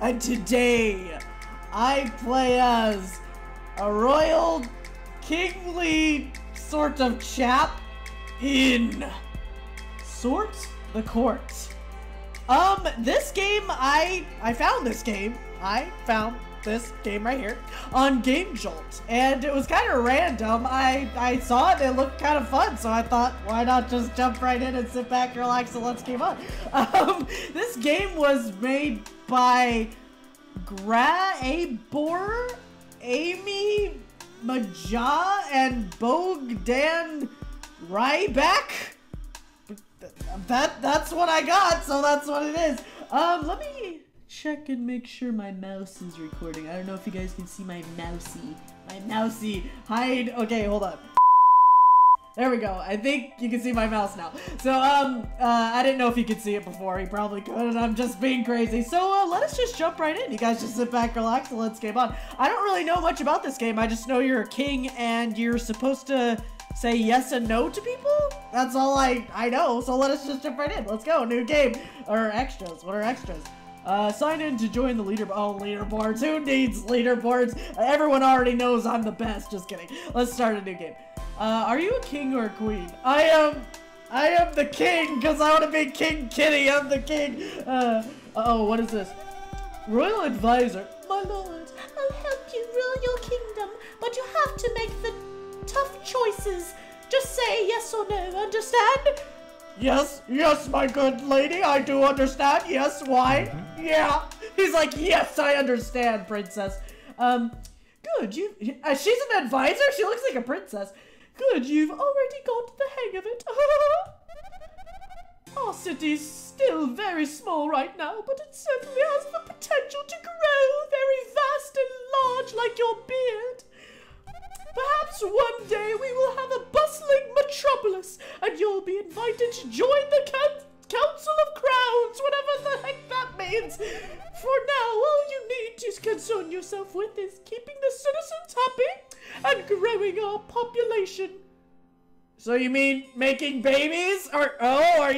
and today I play as a royal kingly sort of chap in Sort the Court. This game, I found this game. I found this game right here on Game Jolt, and it was kind of random. I saw it and it looked kind of fun, so I thought, why not just jump right in and sit back, relax, and let's game on. This game was made by Gra-A-Bor, Amy Maja, and Bogdan Ryback. That's what I got, so that's what it is. Let me check and make sure my mouse is recording. I don't know if you guys can see my mousey. My mousey. Hide. Okay, hold on. There we go. I think you can see my mouse now. So, I didn't know if you could see it before. You probably could, and I'm just being crazy. So, let us just jump right in. You guys just sit back, relax, and let's game on. I don't really know much about this game. I just know you're a king, and you're supposed to say yes and no to people? That's all I know, so let us just jump right in. Let's go, new game. Or extras, what are extras? Sign in to join the leaderboard. Oh, leaderboards, who needs leaderboards? Everyone already knows I'm the best, just kidding. Let's start a new game. Are you a king or a queen? I am the king, because I want to be King Kitty, I'm the king. Uh-oh, what is this? Royal advisor. My lord, I'll help you rule your kingdom, but you have to make the tough choices. Just say yes or no, understand? Yes, yes, my good lady, I do understand. Yes, why? Yeah. He's like, yes, I understand, princess. Good, she's an advisor? She looks like a princess. Good, you've already got the hang of it. Our city's still very small right now, but it certainly has the potential to grow very vast and large like your beard. Perhaps one day we will have a bustling metropolis, and you'll be invited to join the Council of Crowns, whatever the heck that means. For now, all you need to concern yourself with is keeping the citizens happy and growing our population. So you mean making babies? Or oh, are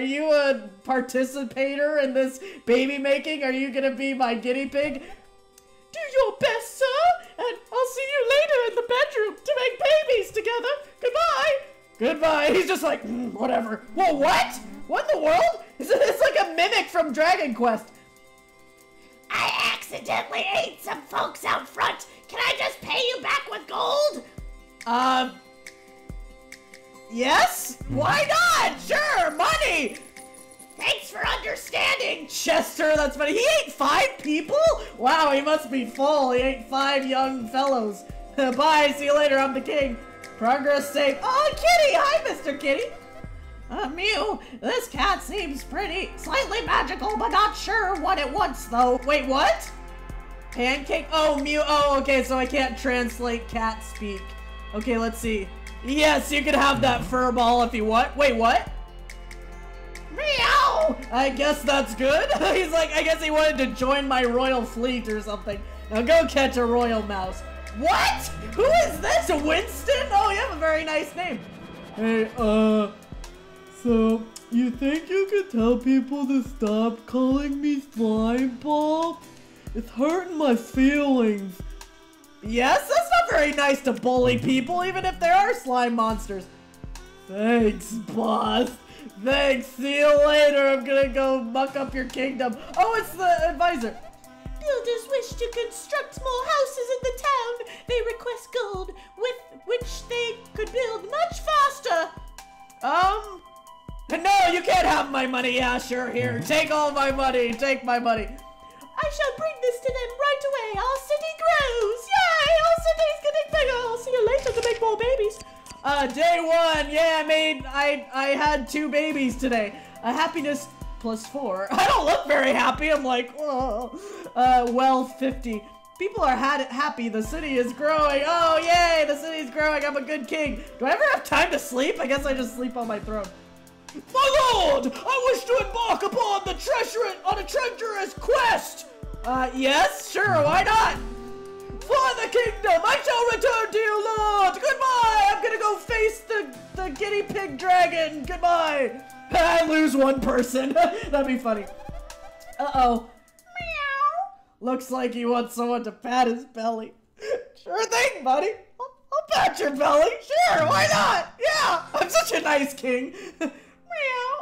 you a participator in this baby making? Are you gonna be my guinea pig? Do your best, sir, and I'll see you later in the bedroom to make babies together. Goodbye. Goodbye. He's just like, whatever. Whoa, what? What in the world? It's like a mimic from Dragon Quest. I accidentally ate some folks out front. Can I just pay you back with gold? Yes? Why not? Sure, money. Thanks for understanding, Chester. That's funny. He ate 5 people? Wow, he must be full. He ate 5 young fellows. Bye, see you later. I'm the king. Progress safe. Oh, kitty. Hi, Mr. Kitty. Mew, this cat seems pretty. Slightly magical, but not sure what it wants, though. Wait, what? Pancake? Oh, Mew. Oh, okay, so I can't translate cat speak. Okay, let's see. Yes, you can have that furball if you want. Wait, what? Meow! I guess that's good. He's like, I guess he wanted to join my royal fleet or something. Now go catch a royal mouse. What? Who is this? Winston? Oh, you have a very nice name. Hey, so you think you could tell people to stop calling me slime ball? It's hurting my feelings. Yes, that's not very nice to bully people, even if there are slime monsters. Thanks, boss. Thanks, see you later. I'm gonna go muck up your kingdom. Oh, it's the advisor. Builders wish to construct more houses in the town. They request gold, with which they could build much faster. No, you can't have my money. Yeah, sure, here. Take all my money. Take my money. I shall bring this to them right away. Our city grows. Yay, our city's getting bigger. I'll see you later to make more babies. Day 1. Yeah, I mean, I had 2 babies today. Happiness +4. I don't look very happy. I'm like, oh. Wealth 50. People are happy. The city is growing. Oh, yay. The city's growing. I'm a good king. Do I ever have time to sleep? I guess I just sleep on my throne. My lord, I wish to embark upon a treacherous quest. Yes, sure. Why not? For the kingdom, I shall return to you, lord. Goodbye. I'm gonna go face the guinea pig dragon. Goodbye. I lose 1 person. That'd be funny. Uh-oh. Meow. Looks like he wants someone to pat his belly. Sure thing, buddy. I'll pat your belly. Sure, why not? Yeah, I'm such a nice king.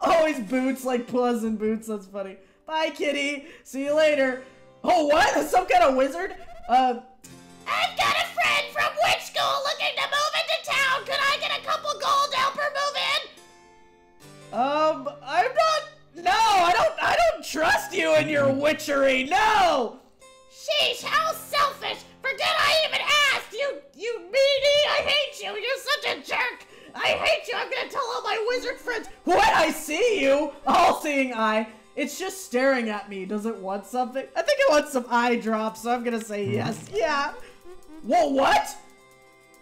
Always boots, like paws and boots. That's funny. Bye, kitty. See you later. Oh, what? That's some kind of wizard? I've got a friend from witch school looking to move into town. Could I get a couple gold to help her move in? I'm not. No, I don't trust you in your witchery. No. Sheesh, how selfish. Forget I even asked. You meanie. I hate you. You're such a jerk. I hate you. I'm gonna tell all my wizard friends. When I see you, all-seeing eye. It's just staring at me. Does it want something? I think it wants some eye drops, so I'm gonna say yes. Yeah. Whoa, what?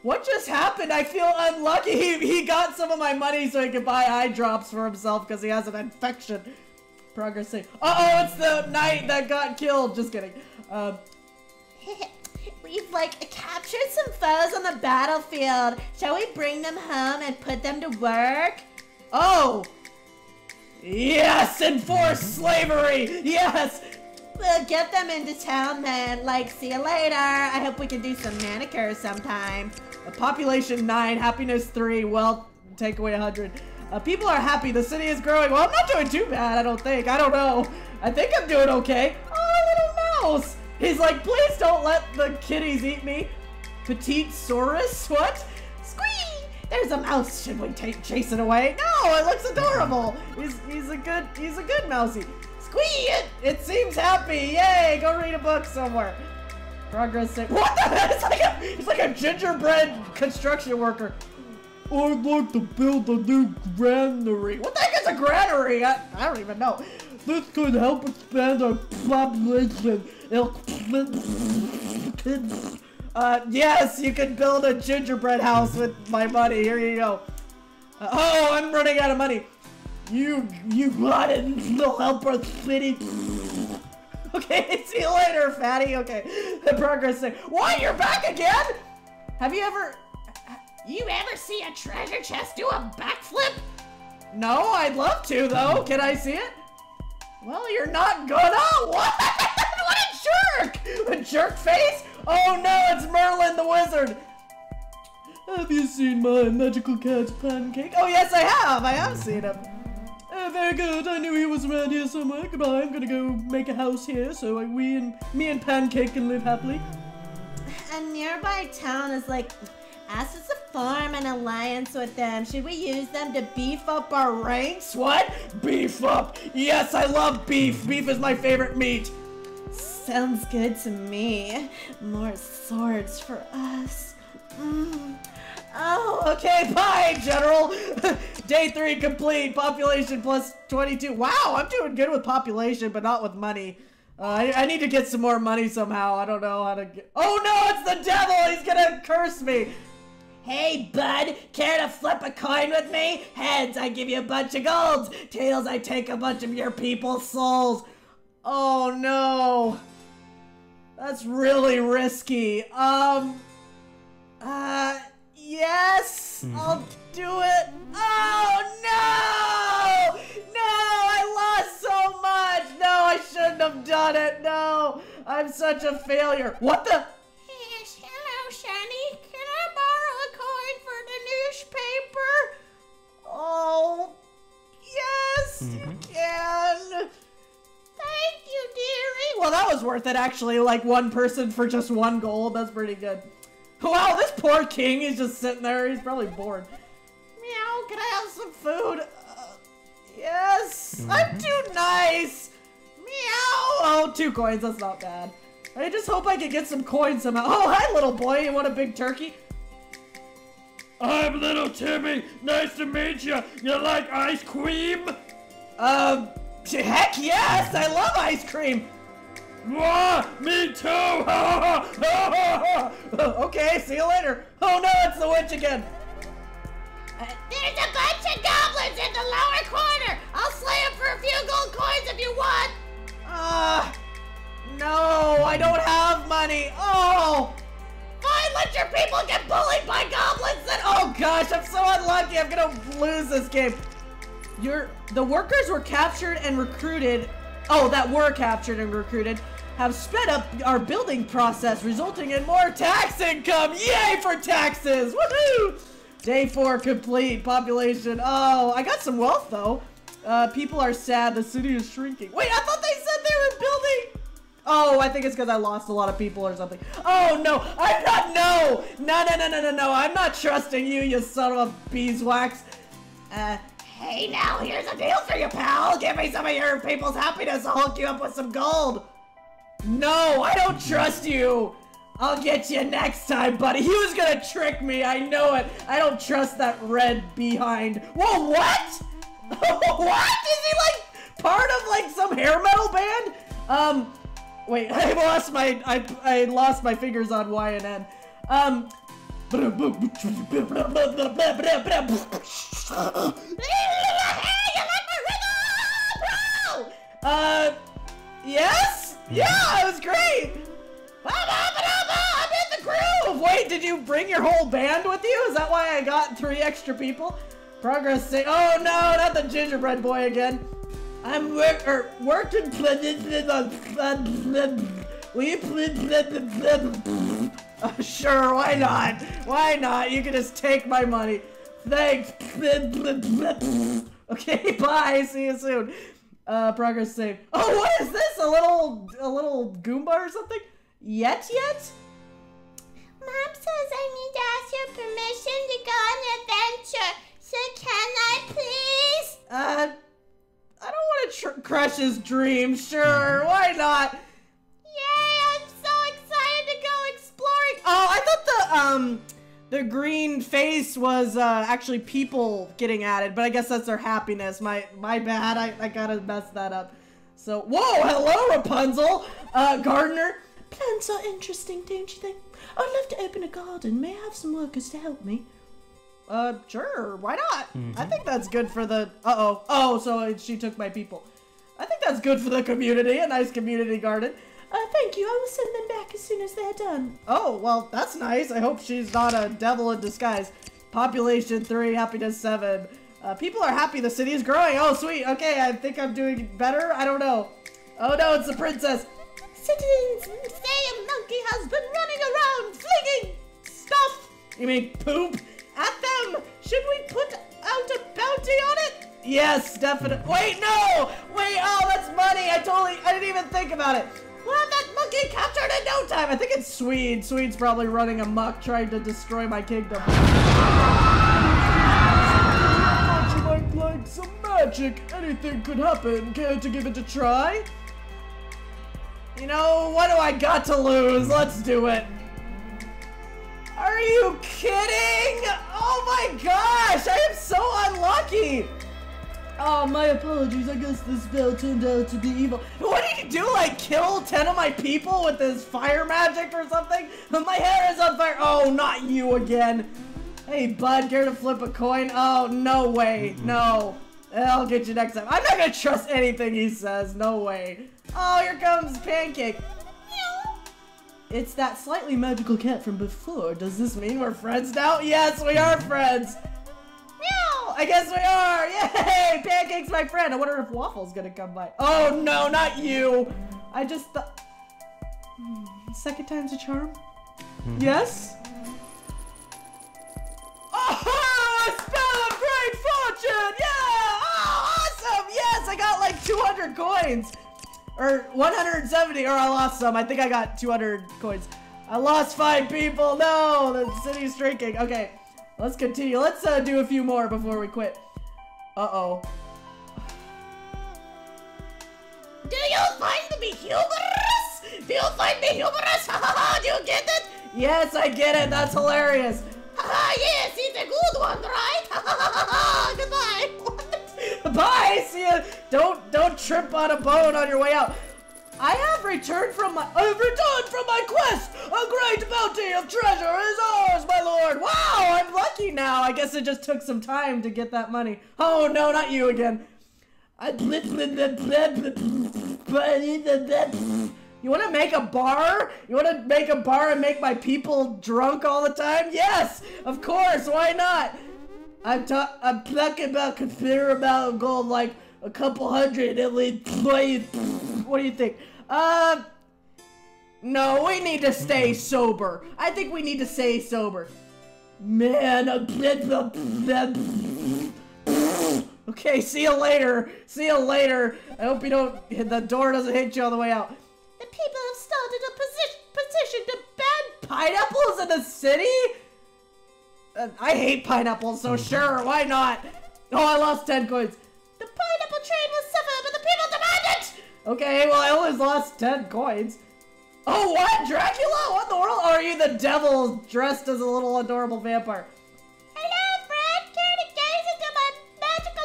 What just happened? I feel unlucky. He got some of my money so he could buy eye drops for himself because he has an infection. Progress safe. Uh-oh, it's the knight that got killed. Just kidding. We've, like, captured some foes on the battlefield. Shall we bring them home and put them to work? Oh! Yes! Enforce slavery! Yes! We'll get them into town then. Like, see you later. I hope we can do some manicures sometime. Population 9, happiness 3, wealth, take away 100. People are happy. The city is growing. Well, I'm not doing too bad, I don't think. I don't know. I think I'm doing okay. Oh, little mouse! He's like, please don't let the kitties eat me. Petite Saurus? What? Squee! There's a mouse. Should we chase it away? No, it looks adorable. He's a good mousey. Squee! It seems happy. Yay! Go read a book somewhere. Progress safe. What the heck? It's like a gingerbread construction worker. I'd like to build a new granary. What the heck is a granary? I don't even know. This could help expand our population. Yes, you can build a gingerbread house with my money. Here you go. Oh, I'm running out of money. You got it. It'll help our city. Okay, see you later, fatty. Okay, the progress thing. What? You're back again? Have you ever... You ever see a treasure chest do a backflip? No, I'd love to, though. Can I see it? Well, you're not gonna. What? What a jerk! A jerk face? Oh no, it's Merlin the wizard. Have you seen my magical cat, Pancake? Oh yes, I have seen him. Very good. I knew he was around here somewhere. Goodbye. I'm gonna go make a house here so me and Pancake can live happily. A nearby town is like asked us to form an alliance with them. Should we use them to beef up our ranks? What? Beef up? Yes, I love beef. Beef is my favorite meat. Sounds good to me. More swords for us. Oh, okay. Bye, General. Day 3 complete. Population plus 22. Wow, I'm doing good with population, but not with money. I need to get some more money somehow. I don't know how to get... Oh, no, it's the devil. He's gonna curse me. Hey, bud, care to flip a coin with me? Heads, I give you a bunch of golds. Tails, I take a bunch of your people's souls. Oh, no. That's really risky. Yes, I'll do it. Oh, no! No, I lost so much. No, I shouldn't have done it. No, I'm such a failure. What the? Hello, Shani. Can I borrow a coin for the newspaper? Oh, yes, you can. Thank you, dearie. Well, that was worth it, actually. Like, one person for just one gold. That's pretty good. Wow, this poor king is just sitting there. He's probably bored. Meow, can I have some food? Yes. I'm too nice. Meow. Oh, 2 coins. That's not bad. I just hope I can get some coins somehow. Oh, hi, little boy. You want a big turkey? I'm little Timmy. Nice to meet you. You like ice cream? Heck yes! I love ice cream! Me too! Okay, see you later. Oh no, it's the witch again. There's a bunch of goblins in the lower corner! I'll slay them for a few gold coins if you want! No, I don't have money. Oh! Fine, let your people get bullied by goblins then! Oh gosh, I'm so unlucky. I'm gonna lose this game. The workers were captured and recruited oh, that were captured and recruited, have sped up our building process, resulting in more tax income. Yay for taxes! Woohoo! Day 4 complete. Population. Oh, I got some wealth though. People are sad. The city is shrinking. Wait, I thought they said they were building. Oh, I think it's because I lost a lot of people or something. Oh no, I'm not. No. I'm not trusting you, you son of a beeswax. Hey now, here's a deal for you, pal. Give me some of your people's happiness. I'll hook you up with some gold. No, I don't trust you. I'll get you next time, buddy. He was gonna trick me. I know it. I don't trust that red behind. Whoa, what? What? Is he like part of like some hair metal band? Wait, I lost my fingers on Y and N. Yes? Yeah, it was great. I'm in the groove. Wait, did you bring your whole band with you? Is that why I got 3 extra people? Progress. Oh no, not the gingerbread boy again. I'm working. Will you please? Sure, why not? Why not? You can just take my money. Thanks. Okay, bye. See you soon. Progress save. Oh, what is this? A little Goomba or something? Yet? Mom says I need to ask your permission to go on an adventure. So can I please? I don't want to crush his dream. Sure, why not? Yay, I'm so excited to go exploring. Oh, I thought the green face was actually people getting added, but I guess that's their happiness. My bad, I gotta mess that up. So, whoa, hello Rapunzel, gardener. Plants are interesting, don't you think? I'd love to open a garden. May I have some workers to help me? Sure, why not? I think that's good for the, oh, so she took my people. I think that's good for the community, a nice community garden. Thank you. I will send them back as soon as they're done. Oh, well, that's nice. I hope she's not a devil in disguise. Population 3, happiness 7. People are happy. The city is growing. Oh, sweet. Okay, I think I'm doing better. I don't know. Oh, no, it's the princess. Citizens, say a monkey has been running around flinging stuff. You mean poop? At them. Should we put out a bounty on it? Yes, definitely. Wait, no. Wait, oh, that's money. I didn't even think about it. Well, that monkey captured in no time. I think it's Swede. Swede's probably running amok trying to destroy my kingdom. You might like some magic. Anything could happen. Care to give it a try? You know, what do I got to lose? Let's do it. Are you kidding? Oh my gosh, I am so unlucky. Oh, my apologies. I guess this spell turned out to be evil. What did you do? Like, kill 10 of my people with this fire magic or something? My hair is on fire. Oh, not you again. Hey, bud, care to flip a coin? Oh, no way. No. I'll get you next time. I'm not going to trust anything he says. No way. Oh, here comes Pancake. It's that slightly magical cat from before. Does this mean we're friends now? Yes, we are friends. I guess we are! Yay! Pancake's my friend! I wonder if Waffle's gonna come by. Oh no, not you! I just thought... Second time's a charm? Yes? Oh! A spell of great fortune! Yeah! Oh, awesome! Yes, I got like 200 coins! Or 170, or I lost some. I think I got 200 coins. I lost 5 people! No! The city's shrinking. Okay. Let's continue. Let's do a few more before we quit. Uh-oh. Do you find me humorous? Do you find me humorous? Ha ha ha! Do you get it? Yes, I get it. That's hilarious. Ha ha! Yes, he's a good one, right? Ha ha ha ha! Goodbye. What? Bye. See ya. Don't trip on a bone on your way out. I've returned from my quest! A great bounty of treasure is ours, my lord! Wow, I'm lucky now. I guess it just took some time to get that money. Oh no, not you again. You wanna make a bar? You wanna make a bar and make my people drunk all the time? Yes, of course, why not? I'm talking about gold like a couple hundred at least. What do you think? No, we need to stay sober. I think we need to stay sober. Man, okay, see you later. See you later. I hope you don't, the door doesn't hit you on the way out. The people have started a petition to ban pineapples in the city? I hate pineapples, so sure, why not? Oh, I lost 10 coins. The pineapple train will suffer, but the people demand it! Okay, well, I always lost 10 coins. Oh, what? Dracula? What in the world? Are you the devil dressed as a little adorable vampire? Hello, friend. Care to gaze into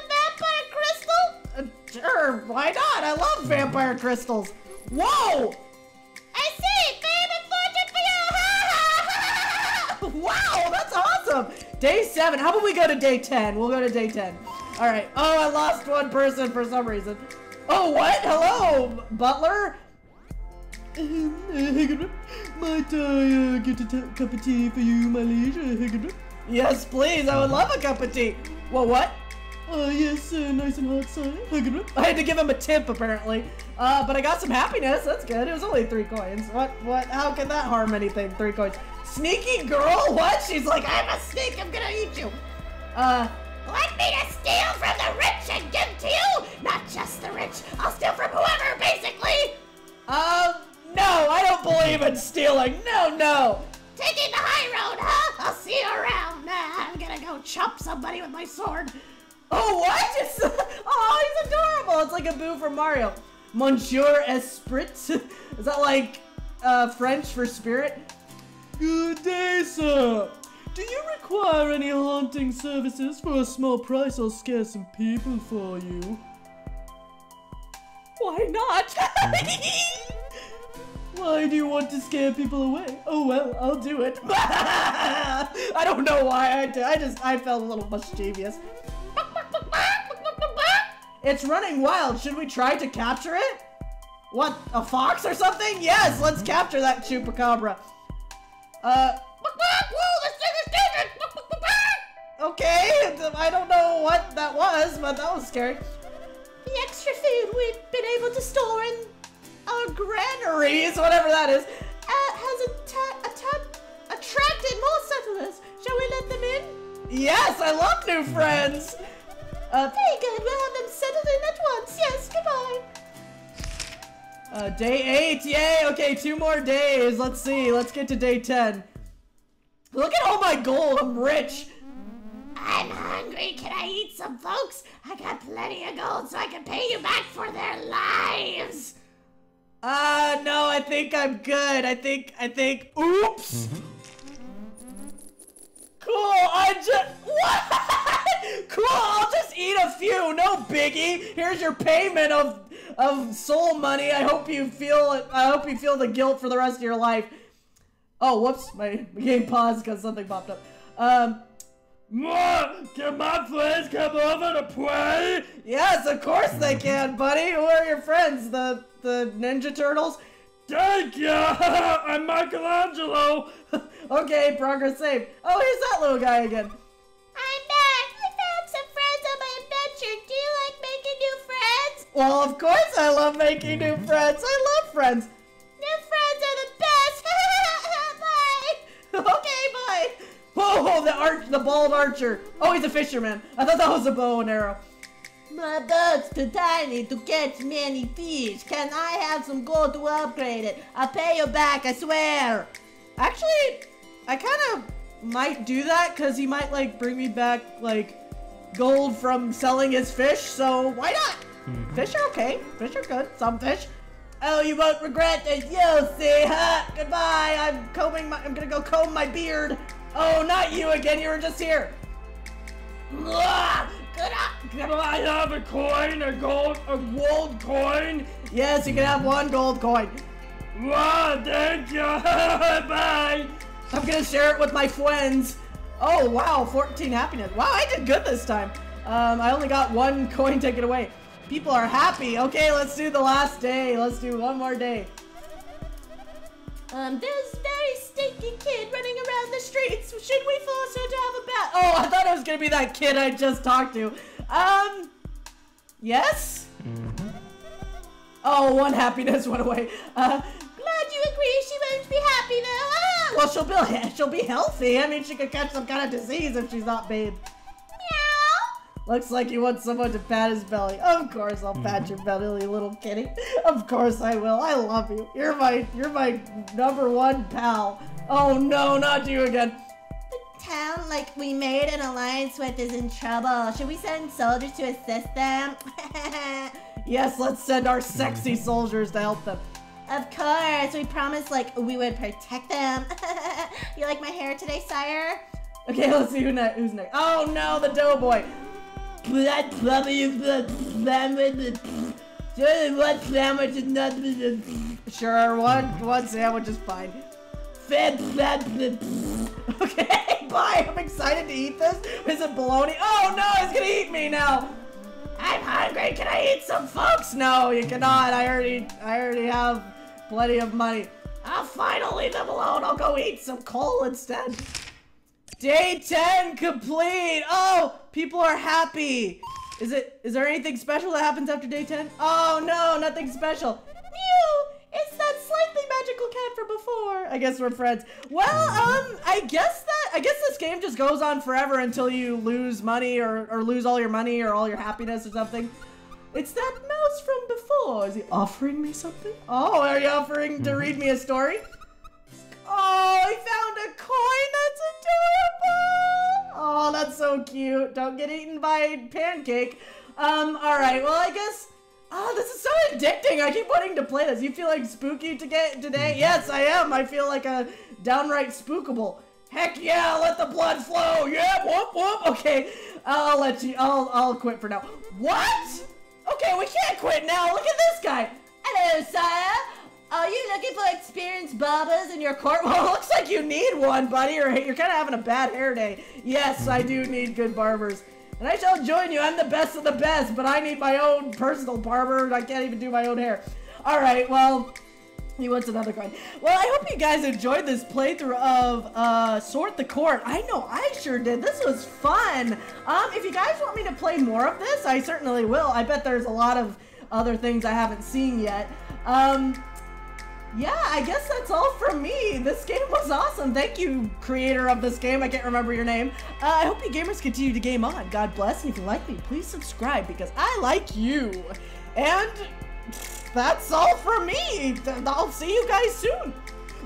my magical vampire crystal? Sure, why not? I love vampire crystals. Whoa! I see! Fame and fortune for you! Ha ha ha! Wow, that's awesome! Day 7. How about we go to day 10? We'll go to day 10. Alright. Oh, I lost one person for some reason. Oh, what? Hello, butler? Might I get a cup of tea for you, my liege? Yes, please. I would love a cup of tea. Well, what? Yes, nice and hot, sir. I had to give him a tip, apparently. But I got some happiness. That's good. It was only 3 coins. What? How can that harm anything? 3 coins. Sneaky girl? What? She's like, I'm a snake. I'm gonna eat you. Want me to steal from the rich and give to you? Not just the rich. I'll steal from whoever, basically. No, I don't believe in stealing. No. Taking the high road, huh? I'll see you around. I'm gonna go chop somebody with my sword. Oh, what? Oh, he's adorable. It's like a boo from Mario. Monsieur Esprit. Is that like French for spirit? Good day, sir. Do you require any haunting services? For a small price, I'll scare some people for you. Why not? Why do you want to scare people away? Oh, well, I'll do it. I don't know why I did. I felt a little mischievous. It's running wild. Should we try to capture it? What, a fox or something? Yes, let's capture that chupacabra. Okay, I don't know what that was, but that was scary. The extra food we've been able to store in our granaries, whatever that is, has attracted more settlers. Shall we let them in? Yes, I love new friends. Very good, we'll have them settled in at once. Yes, goodbye. Day 8, yay. Okay, 2 more days. Let's see, let's get to day 10. Look at all my gold, I'm rich. I'm hungry. Can I eat some, folks? I got plenty of gold, so I can pay you back for their lives. No, I think I'm good. I think. Oops. Cool. What? Cool. I'll just eat a few. No biggie. Here's your payment of soul money. I hope you feel the guilt for the rest of your life. Oh, whoops. My game paused because something popped up. Can my friends come over to play? Yes, of course they can, buddy. Who are your friends? The Ninja Turtles? Thank you! I'm Michelangelo! Okay, progress saved. Oh, here's that little guy again. I'm back! I found some friends on my adventure. Do you like making new friends? Well, of course I love making new friends. I love friends. New friends are the best! Bye! Okay, bye! Whoa, the bald archer. Oh, he's a fisherman. I thought that was a bow and arrow. My boat's too tiny to catch many fish. Can I have some gold to upgrade it? I'll pay you back, I swear. Actually, I kind of might do that because he might, like, bring me back, like, gold from selling his fish. So why not? Fish are okay. Fish are good. Some fish. Oh, you won't regret it. You'll see, huh? Goodbye. I'm going to go comb my beard. Oh, not you again, you were just here. Can I have a coin, a gold coin? Yes, you can have 1 gold coin. Wow, thank you, bye. I'm gonna share it with my friends. Oh, wow, 14 happiness. Wow, I did good this time. I only got 1 coin taken away. People are happy. Okay, let's do the last day. Let's do 1 more day. There's a very stinky kid running around the streets. Should we force her to have a bath? Oh, I thought it was gonna be that kid I just talked to. Yes? Mm-hmm. Oh, one happiness went away. Glad you agree she won't be happy now. Ah! Well, she'll be healthy. I mean, she could catch some kind of disease if she's not bathed. Meow. Looks like you want someone to pat his belly. Of course I'll pat your belly, little kitty. Of course I will. I love you. You're my #1 pal. Oh no, not you again. Town like we made an alliance with is in trouble. Should we send soldiers to assist them? Yes, let's send our sexy soldiers to help them. Of course, we promised like we would protect them. You like my hair today, sire? Okay, let's see who's next. Oh no, the doughboy. Sure, one sandwich is fine. Okay. Why? I'm excited to eat this. Is it bologna? Oh no, he's gonna eat me now. I'm hungry. Can I eat some, folks? No, you cannot. I already have plenty of money. I'll finally leave them alone. I'll go eat some coal instead. Day 10 complete. Oh, people are happy. Is there anything special that happens after day 10? Oh no, nothing special. Mew! It's that slightly magical cat from before. I guess we're friends. Well, I guess this game just goes on forever until you lose money or lose all your money or all your happiness or something. It's that mouse from before. Is he offering me something? Oh, are you offering to read me a story? Oh, he found a coin. That's adorable. Oh, that's so cute. Don't get eaten by Pancake. All right. Well, I guess. Oh, this is so addicting. I keep wanting to play this. You feel like spooky today? Yes, I am. I feel like a downright spookable. Heck yeah, let the blood flow. Yeah, whoop, whoop. Okay, I'll let you, I'll quit for now. What? Okay, we can't quit now. Look at this guy. Hello, sire. Are you looking for experienced barbers in your court? Well, it looks like you need one, buddy, or you're kind of having a bad hair day. Yes, I do need good barbers. And I shall join you. I'm the best of the best, but I need my own personal barber, and I can't even do my own hair. All right, well, he wants another coin. Well, I hope you guys enjoyed this playthrough of Sort the Court. I know I sure did. This was fun. If you guys want me to play more of this, I certainly will. I bet there's a lot of other things I haven't seen yet. Yeah, I guess that's all from me. This game was awesome. Thank you, creator of this game. I can't remember your name. I hope you gamers continue to game on. God bless. And if you like me, please subscribe because I like you. And that's all from me. I'll see you guys soon.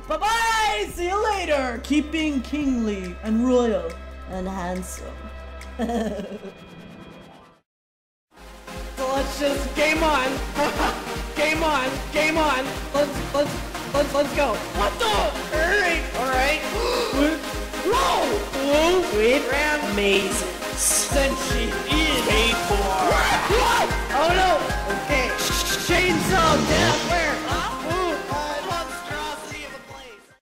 Bye-bye. See you later. Keep being kingly and royal and handsome. So let's just game on. Game on, game on. Let's go. What the? All right. Whoa! Whoa! We ran amazing. Senshi.